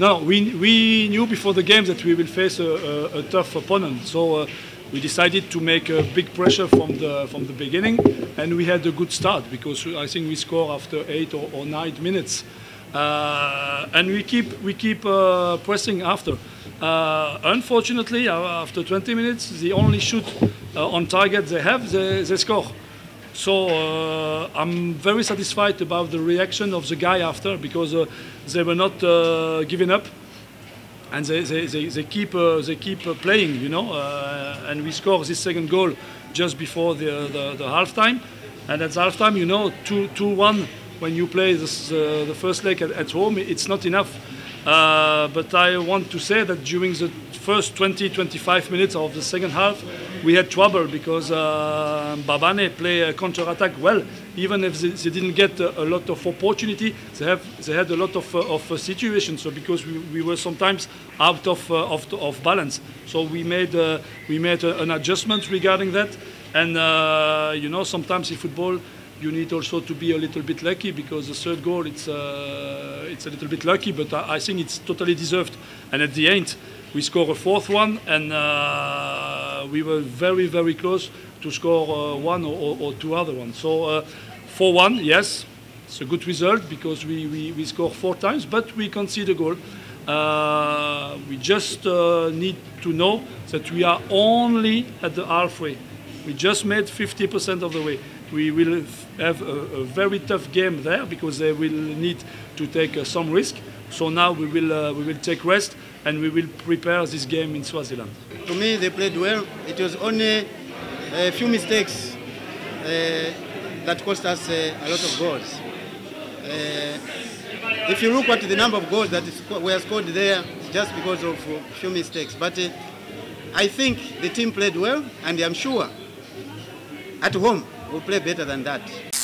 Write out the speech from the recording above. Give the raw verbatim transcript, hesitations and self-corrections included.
No, we, we knew before the game that we will face a, a, a tough opponent, so uh, we decided to make a big pressure from the, from the beginning, and we had a good start because I think we scored after eight or, or nine minutes. Uh, and we keep, we keep uh, pressing after. Uh, unfortunately, after twenty minutes, the only shoot uh, on target they have, they, they score. So uh, I'm very satisfied about the reaction of the guy after, because uh, they were not uh, giving up, and they they they, they keep uh, they keep uh, playing, you know. Uh, and we score this second goal just before the the, the halftime, and at halftime, you know, two two one. When you play this, uh, the first leg at, at home, it's not enough. Uh, but I want to say that during the first twenty to twenty-five minutes of the second half, we had trouble because uh, Mbabane play a counter-attack well. Even if they, they didn't get a, a lot of opportunity, they, have, they had a lot of, uh, of uh, situations. So because we, we were sometimes out of, uh, of, of balance. So we made, uh, we made a, an adjustment regarding that. And uh, you know, sometimes in football, you need also to be a little bit lucky, because the third goal, it's, uh, it's a little bit lucky, but I, I think it's totally deserved. And at the end, we score a fourth one, and uh, we were very, very close to score uh, one or, or two other ones. So four one, uh, yes, it's a good result, because we, we, we score four times, but we concede a goal. Uh, we just uh, need to know that we are only at the halfway. We just made fifty percent of the way. We will have a, a very tough game there, because they will need to take uh, some risk. So now we will, uh, we will take rest, and we will prepare this game in Swaziland. To me, they played well. It was only a few mistakes uh, that cost us uh, a lot of goals. Uh, if you look at the number of goals that were scored there, it's just because of a few mistakes. But uh, I think the team played well, and I'm sure at home we'll play better than that.